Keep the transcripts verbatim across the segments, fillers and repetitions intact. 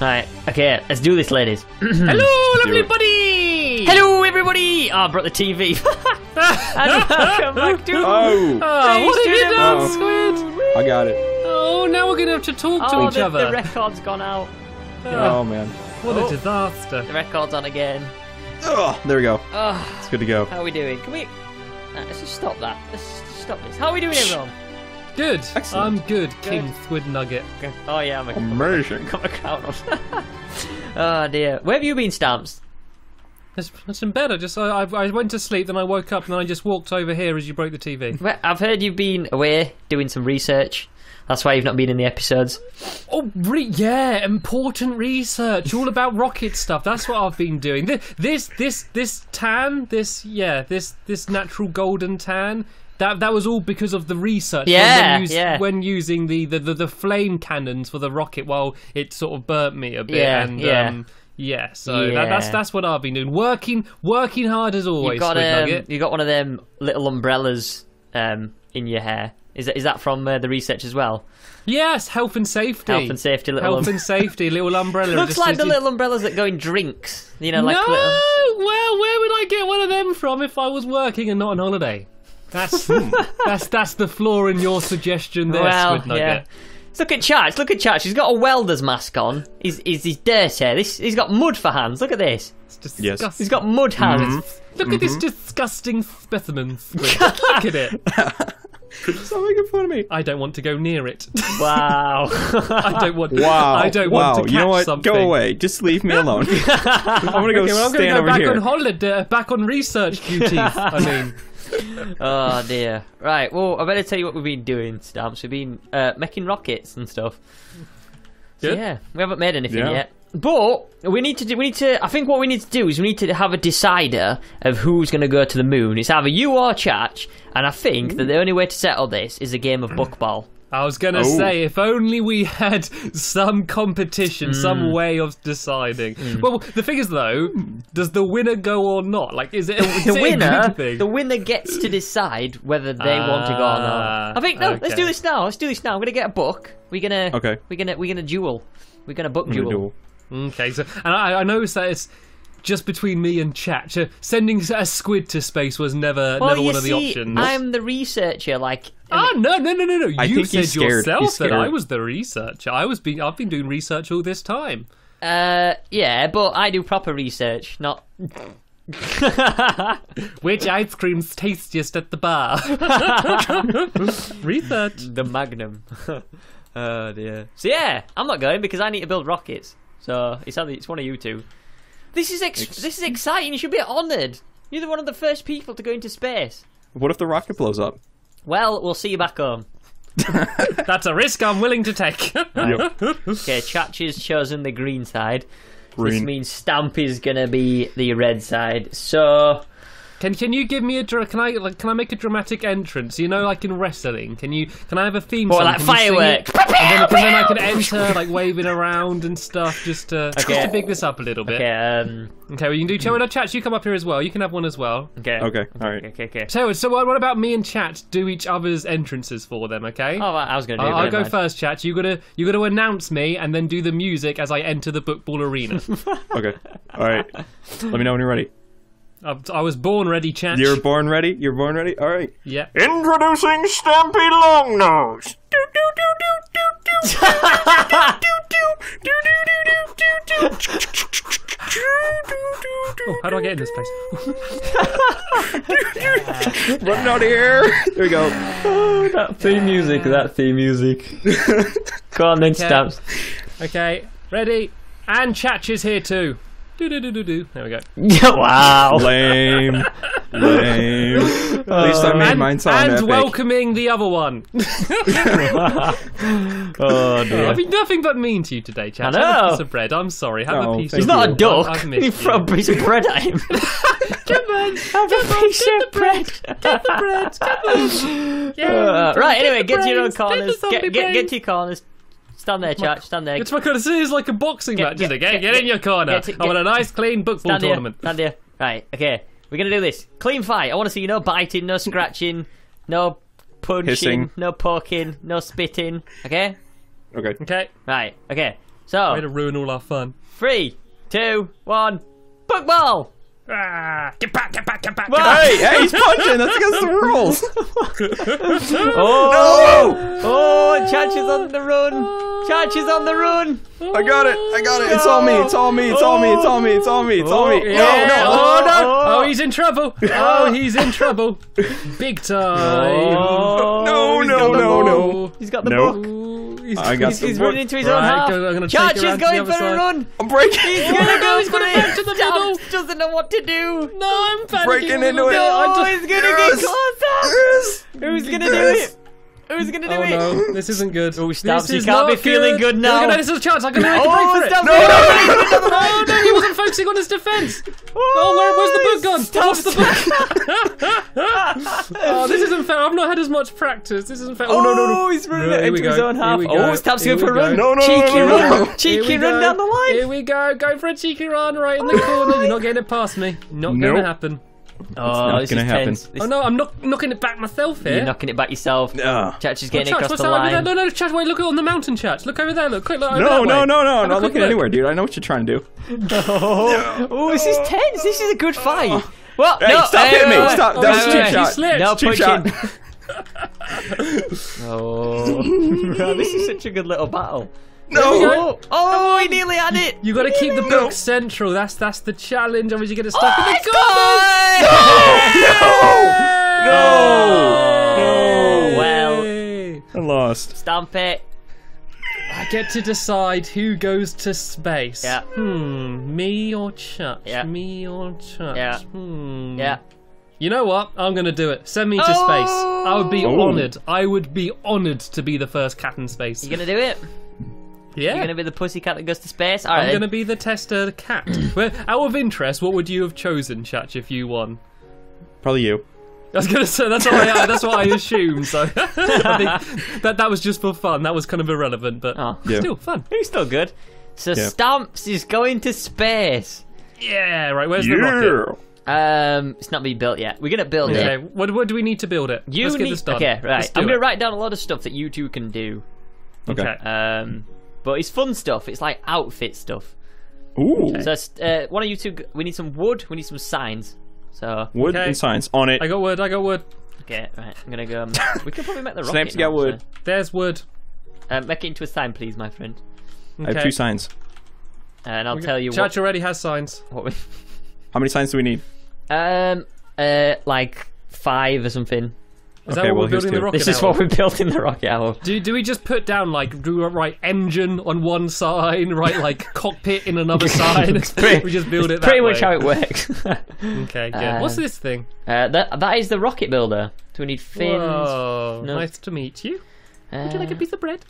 Alright, okay, let's do this, ladies. Hello, lovely buddy! Hello, everybody! Oh, I brought the T V. And welcome back to... Oh! Oh, what have you done, Squid? I got it. Oh, now we're going to have to talk to oh, each the, other. the record's gone out. Oh, man. What oh, a disaster. The record's on again. Oh, there we go. Oh, it's good to go. How are we doing? Can we... Nah, let's just stop that. Let's just stop this. How are we doing, everyone? Good. Excellent. I'm good, King good. Squid Nugget. Good. Oh yeah, I'm a amazing. Got my count on. Oh dear, where have you been, Stamps? It's, it's in bed. I just I, I went to sleep, then I woke up, and then I just walked over here as you broke the T V. Well, I've heard you've been away doing some research. That's why you've not been in the episodes. Oh re yeah, important research, all about rocket stuff. That's what I've been doing. This this this this tan, this yeah, this this natural golden tan. That that was all because of the research. Yeah, when, when, yeah. when using the, the, the, the flame cannons for the rocket, well, it sort of burnt me a bit. Yeah, and, yeah. Um, yeah, so yeah. That, that's that's what I've been doing. Working working hard as always. You got um, you got one of them little umbrellas um, in your hair. Is that is that from uh, the research as well? Yes, health and safety. Health and safety. Little health and safety. Little umbrella. Looks like the little umbrellas that go in drinks. You know, like no. Little... Well, where would I get one of them from if I was working and not on holiday? That's that's that's the flaw in your suggestion there, well, Squid Nugget. Yeah. Look at Chach. Look at Chach. He's got a welder's mask on. He's he's, he's dirty. This he's got mud for hands. Look at this. It's disgusting. Yes. He's got mud hands. Mm-hmm. Look mm-hmm. at this disgusting specimen. Look at it. Stop making fun of me. I don't want to go near it. Wow. I don't want. Wow. I don't wow. want to catch you know what? something. Go away. Just leave me alone. I'm gonna go okay, well, I'm stand gonna go over back here. on holiday. Back on research duties. I mean. Oh dear. Right, well, I better tell you what we've been doing, Stamps. We've been uh, making rockets and stuff. So, yeah, we haven't made anything yeah. yet. But we need to do. We need to. I think what we need to do is we need to have a decider of who's going to go to the moon. It's either you or Chach, and I think Ooh. that the only way to settle this is a game of buckball. I was going to oh. say, if only we had some competition, mm. some way of deciding. Mm. Well, the thing is, though, does the winner go or not? Like, is it, the, is the it winner, a good thing? The winner gets to decide whether they uh, want to go or not. I think, no, okay. let's do this now. Let's do this now. I'm going to get a book. We're going to okay. we're gonna, we're gonna duel. We're going to book duel. duel. Okay, so, and I, I noticed that it's... just between me and Chach, uh, sending a squid to space was never, well, never one of the see, options. I'm the researcher, like. Ah, no, no, no, no, no! I you said yourself that I was the researcher. I was being, I've been doing research all this time. Uh, yeah, but I do proper research, not. Which ice cream's tastiest at the bar? Research. The Magnum. Oh dear. So yeah, I'm not going because I need to build rockets. So it's only, it's one of you two. This is ex this is exciting. You should be honoured. You're one of the first people to go into space. What if the rocket blows up? Well, we'll see you back home. That's a risk I'm willing to take. Right. Yep. Okay, Chach has chosen the green side. Green. This means Stamp is gonna be the red side. So, can can you give me a can I like, can I make a dramatic entrance? You know, like in wrestling. Can you can I have a theme song? Or like fireworks. And then, and then I can enter, like, waving around and stuff, just to, okay. just to big this up a little bit. Okay, um... Okay, well, you can do... Tell me, Chach, you come up here as well. You can have one as well. Okay. Okay, all right. Okay, okay, okay. So, so what about me and Chach do each other's entrances for them, okay? Oh, I was going to do it. I'll go first, Chach. You've got you to announce me and then do the music as I enter the football arena. Okay, all right. Let me know when you're ready. I, I was born ready, Chach. You're born ready? You're born ready? All right. Yeah. Introducing Stampy Longnose. Oh, how do I get in this place? Running out of here. There we go. Oh, that theme music, that theme music. Come on then, okay. Stamps. Okay, ready. And Chach is here too. Do, do, do, do, do. There we go. Wow. Lame. Lame. At least I made mine sound epic. And welcoming the other one. Oh dear. I've been nothing but mean to you today, Chach. I know. Have a piece of bread. I'm sorry. Have no, a piece of bread. He's not you. a duck. I've, I've missed you. Throw a piece of bread at him. Come on. Have Come a on, piece of bread. bread. Get the bread. Come on. Yeah, uh, right, get anyway, get to your own corners. Get, get, get, get to your corners. Stand there, Chach. Stand there. It's my corner. This is like a boxing get, match, get, isn't it? Get, get, get in your corner. Get, get, I want a nice, clean football stand tournament. Here, stand here. Right, okay. We're going to do this. Clean fight. I want to see no biting, no scratching, no punching, Hissing. no poking, no spitting. Okay? Okay. Okay. Right, okay. So way to ruin all our fun. Three, two, one, Pokeball! Ah, get back, get back, get back, get back. Hey, hey, he's punching, that's against the rules. Oh, no! Oh, Chach is on the run. Chach is on the run. I got it, I got it. It's all me, it's all me, it's all me, it's all me, it's all me, it's all me. It's all me. It's all me. It's all me. Yeah. No, no. Oh, no. Oh, oh, he's in trouble. Oh, he's in trouble. Big time. Oh, no, no, no, no. He's got the nope. book. He's, I got he's, he's running into his own right, half. I'm Chach is going for a run. I'm breaking. He's gonna go. He's gonna go to the middle. Doesn't know what to do. No, I'm panicking. Breaking into it. No, oh, he's gonna yes. get caught up. Yes. Who's gonna yes. do it? Who's gonna do oh, it? No, this isn't good. Oh, Stabs, you can't be good. feeling good now. No, this is a chance. I can make oh, a break for it. No, no, no, oh, no, he wasn't focusing on his defense. Oh, Lord, where's the book gone? Where's the book? Oh, this isn't fair. I've not had as much practice. This isn't fair. Oh, no, no, no. Oh, he's running it into his own half. Oh, Stabs going for a run. No, no, cheeky run. Cheeky run down the line. Here we go. Go for a cheeky run right in the corner. You're not getting it past me. Not gonna happen. It's oh, not this gonna is happen. This... Oh no, I'm knock knocking it back myself here. You're knocking it back yourself. No. Chach is getting oh, Chach, across the line. No, no, Chach, wait, look on the mountain, Chach. Look over there, look. Quick, look over no, no, no, no, no, no, not looking look. anywhere, dude. I know what you're trying to do. Oh, oh, this is tense. This is a good fight. Oh. Well, hey, no, stop hey, hitting wait, me. Stop. Oh, that was cheap shot. No punching. Oh, God, this is such a good little battle. No! Oh, he nearly had it! You gotta keep the book no. central, that's that's the challenge, otherwise you get stuck oh, in the corner! No! No! No! No! Well. I lost. Stamp it. I get to decide who goes to space. Yeah. Hmm. Me or Chach? Yeah. Me or Chach? Yeah. Hmm. Yeah. You know what? I'm gonna do it. Send me to oh. space. I would be oh. honoured. I would be honoured to be the first cat in space. You gonna do it? Yeah. You're going to be the pussycat that goes to space? All right, I'm going to be the tester cat. Well, out of interest, what would you have chosen, Chach, if you won? Probably you. I was going to say, that's what I, that's what I assumed. So I think that, that was just for fun. That was kind of irrelevant, but oh. yeah. still fun. He's still good. So yeah. Stamps is going to space. Yeah, right. Where's yeah. the rocket? Um, it's not been built yet. We're gonna build okay. it. What, what do we need to build it? You Let's need... get this done. Okay, right. I'm going to write down a lot of stuff that you two can do. Okay. Um... But it's fun stuff. It's like outfit stuff. Ooh. So uh, one of you two, we need some wood. We need some signs. So wood okay. and signs on it. I got wood. I got wood. Okay, right. I'm gonna go. Um, we could probably make the rocket. Snape's got wood. So. There's wood. Uh, make it into a sign, please, my friend. Okay. I have two signs. And I'll we tell you. Chach already has signs. What we... How many signs do we need? Um, uh, like five or something. Is okay, that what well, we're building the rocket This is what we're building the rocket owl. Do, do we just put down, like, do we write engine on one sign, write, like, cockpit in another sign? Pretty, we just build it that pretty way. Pretty much how it works. Okay, good. Um, What's this thing? Uh, that That is the rocket builder. Do we need fins? Whoa, no. Nice to meet you. Uh, Would you like a piece of bread?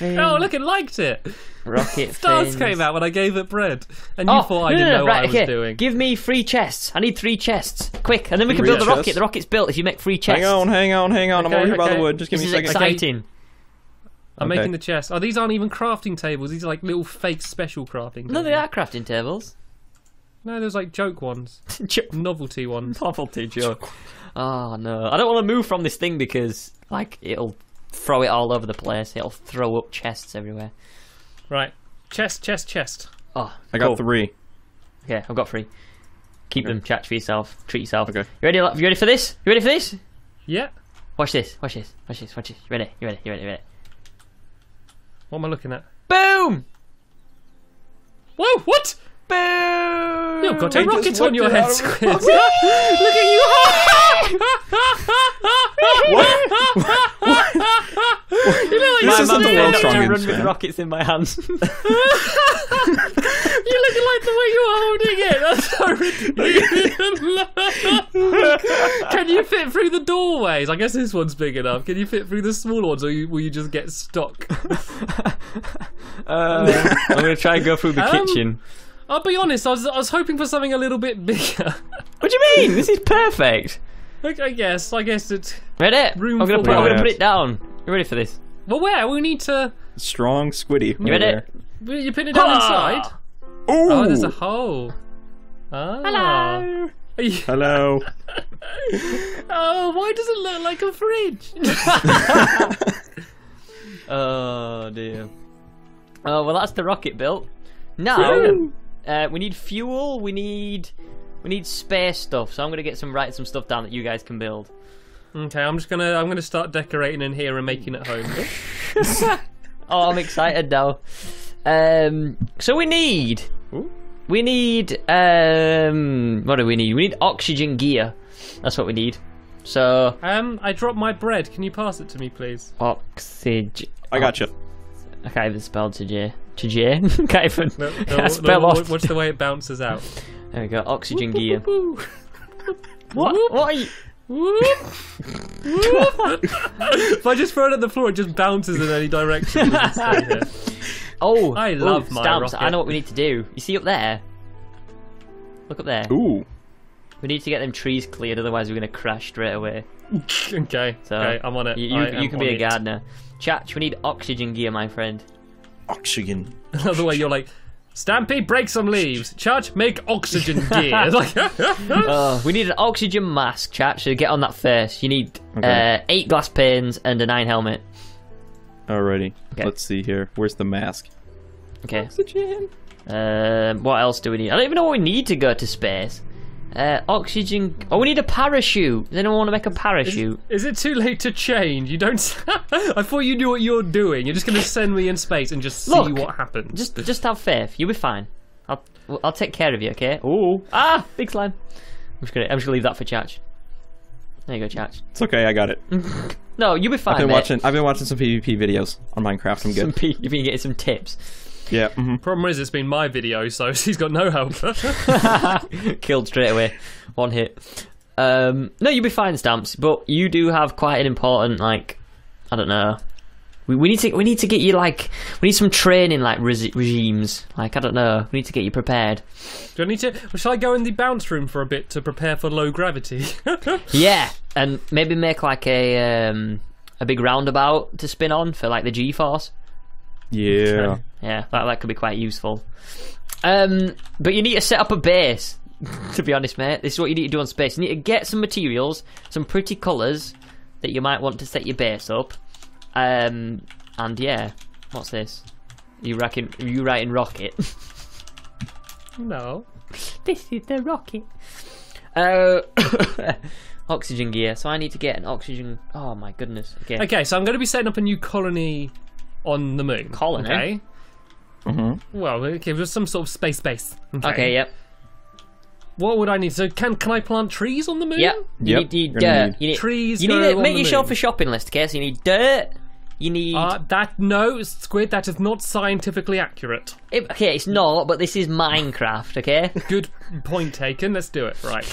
Oh, look, it liked it. Rocket Stars fins. Came out when I gave it bread. And you oh, thought I no, didn't no, no, know right, what okay. I was doing. Give me three chests. I need three chests. Quick. And then we can three build the chests. rocket. The rocket's built if you make three chests. Hang on, hang on, hang on. Okay, I'm already okay. by the wood. Just give this me a second. Exciting. Okay. I'm okay. making the chest. Oh, these aren't even crafting tables. These are like little fake special crafting tables. No, they are crafting tables. No, there's like joke ones. Novelty ones. Novelty joke. Oh, no. I don't want to move from this thing because, like, it'll throw it all over the place. It'll throw up chests everywhere. Right. Chest, chest, chest. Oh, I cool. got three. Okay, I've got three. Keep okay. them, Chach, for yourself. Treat yourself. Okay. You ready? You ready for this? You ready for this? Yeah. Watch this. Watch this. Watch this. Watch this. You ready? You ready? You ready? You ready? What am I looking at? Boom! Whoa! What? Boom! You've got a rocket on your head, Squid. Look at you! What? What? What? You look like this isn't the world's strongest. Run with rockets in my hands. You look like the way you are holding it. That's so ridiculous. Can you fit through the doorways? I guess this one's big enough. Can you fit through the smaller ones, or you, will you just get stuck? Uh, I'm gonna try and go through the um, kitchen. I'll be honest, I was, I was hoping for something a little bit bigger. What do you mean? This is perfect. Look, I guess, I guess it's... Ready? Room I'm going to put, put it down. You ready for this? Well, where? We need to... Strong squiddy. You ready? You're putting it down ah! inside? Ooh. Oh, there's a hole. Ah. Hello. Hello. Oh, why does it look like a fridge? Oh, dear. Oh, well, that's the rocket built. Now, uh, we need fuel, we need we need space stuff, so I'm going to get some write some stuff down that you guys can build. Okay, I'm just going to I'm going to start decorating in here and making it home. Oh, I'm excited now. Um, so we need Ooh. we need um what do we need? We need oxygen gear. That's what we need. So um, I dropped my bread. Can you pass it to me, please? Oxygen. I got gotcha. you. I can't even spell to J. To J. Can't even no, no, can't spell no, off. Watch the way it bounces out. There we go. Oxygen whoop, gear. Whoop, whoop. What? Whoop. What are you? Whoop. Whoop. If I just throw it at the floor, it just bounces in any direction. Oh, I love ooh, my stamps. Rocket. I know what we need to do. You see up there? Look up there. Ooh. We need to get them trees cleared, otherwise we're going to crash straight away. Okay. So okay, I'm on it. You, you, you can be a gardener. Chatch, we need oxygen gear, my friend. Oxygen. Another way you're like, Stampy, break some leaves. Chatch, make oxygen gear. Like, oh, we need an oxygen mask, Chatch, so get on that first. You need okay. uh, eight glass panes and a nine helmet. Alrighty. Okay. Let's see here. Where's the mask? Okay. Oxygen. Um, what else do we need? I don't even know what we need to go to space. Uh, oxygen. Oh, we need a parachute. Then I want to make a parachute. Is, is it too late to change? You don't. I thought you knew what you're doing. You're just going to send me in space and just see Look, what happens. Just, just have faith. You'll be fine. I'll, I'll take care of you. Okay. Oh. Ah, big slime. I'm just gonna, I'm just gonna leave that for Chatch. There you go, Chatch. It's okay. I got it. No, you'll be fine. I've been mate. watching. I've been watching some PvP videos on Minecraft. I'm good. Some P you've been getting some tips. Yeah. Mm-hmm. Problem is, it's been my video, so she's got no help. Killed straight away, one hit. Um, no, you'll be fine, Stamps. But you do have quite an important, like, I don't know. We we need to we need to get you like we need some training like re regimes. Like I don't know. We need to get you prepared. Do I need to? Shall I go in the bounce room for a bit to prepare for low gravity? Yeah, and maybe make like a um, a big roundabout to spin on for like the G-force. Yeah, yeah, that that could be quite useful. Um, but you need to set up a base. To be honest, mate, this is what you need to do on space. You need to get some materials, some pretty colours that you might want to set your base up. Um, and yeah, what's this? Are you racking? Are you writing rocket? No, this is the rocket. Uh, oxygen gear. So I need to get an oxygen. Oh my goodness. Okay. Okay. So I'm going to be setting up a new colony. On the moon. Colony? Okay. Mm-hmm. Well, okay, just some sort of space base. Okay. okay, yep. What would I need? So can can I plant trees on the moon? Yep. You yep. need, need, uh, you need trees. You need to make yourself a shopping list, okay? So you need dirt. You need uh, that no, Squid, that is not scientifically accurate. It, okay, it's not, but this is Minecraft, okay? Good point taken. Let's do it. Right.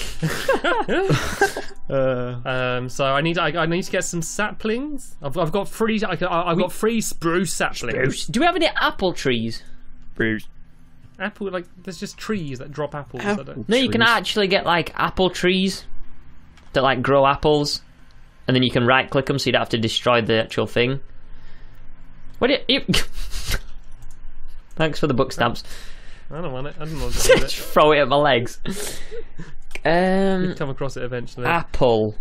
uh, um, so I need I, I need to get some saplings. I've I've got three I, I've we, got three spruce saplings. Spruce. Do we have any apple trees? Spruce. Apple like there's just trees that drop apples. Apple I don't. No, you can actually get like apple trees that like grow apples. And then you can right click them so you don't have to destroy the actual thing. What do you, you... Thanks for the book, Stamps. I don't want it. I don't want to do it. Just throw it at my legs. Um, You'll come across it eventually. Apple.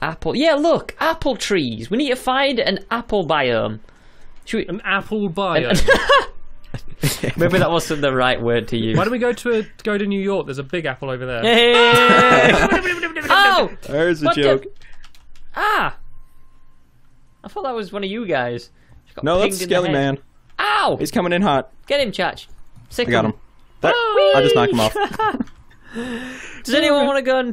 Apple. Yeah, look. Apple trees. We need to find an apple biome. Should we... An apple biome. Maybe that wasn't the right word to use. Why don't we go to a, go to New York? There's a big apple over there. Hey! Oh! There's a joke. Ah! I thought that was one of you guys. No, that's Skelly Man. Ow! He's coming in hot. Get him, Chatch. Sick I got him. him. That, I just knocked him off. Does anyone want a gun?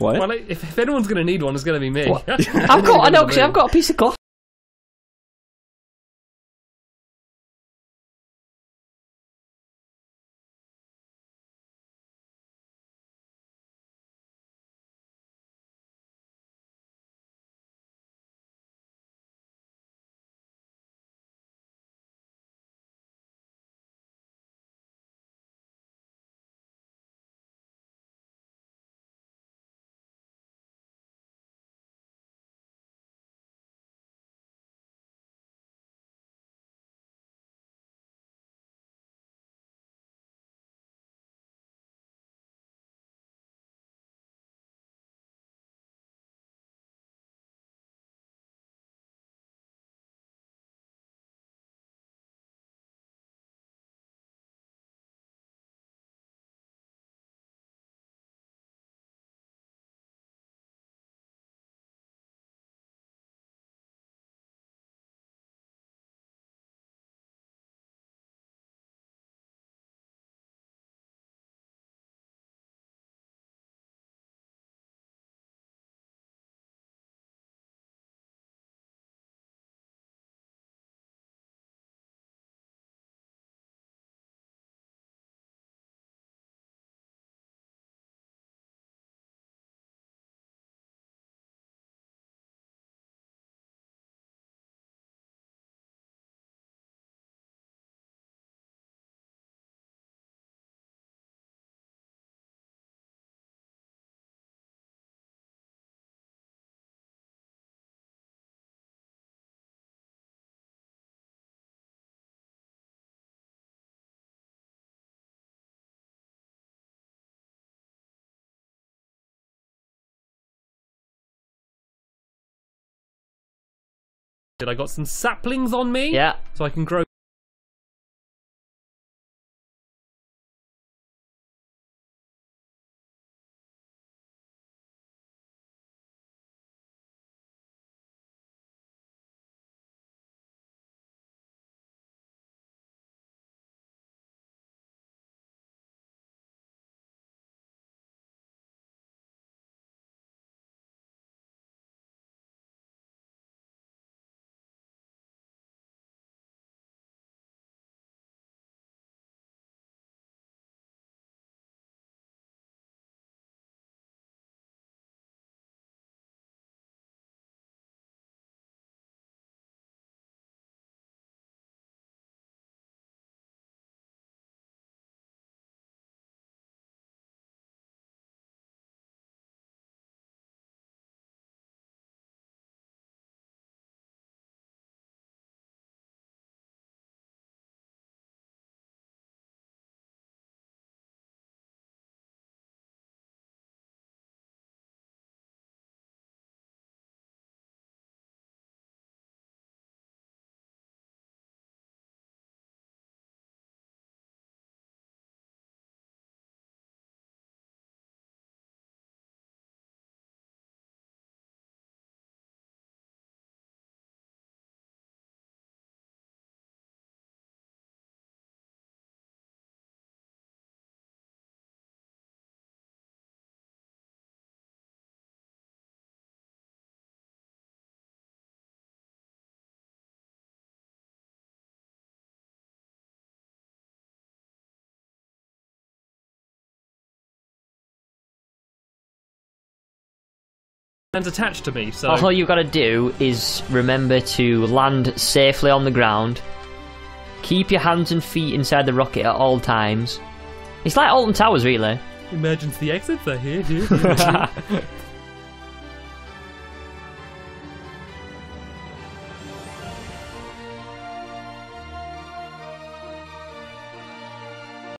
What? Well, if, if anyone's going to need one, it's going to be me. I've got, I know, because I've got a piece of cloth. I got some saplings on me. Yeah. So I can grow. And attached to me, so all you've got to do is remember to land safely on the ground, keep your hands and feet inside the rocket at all times. It's like Alton Towers, really. Emergency exits are here. here, here.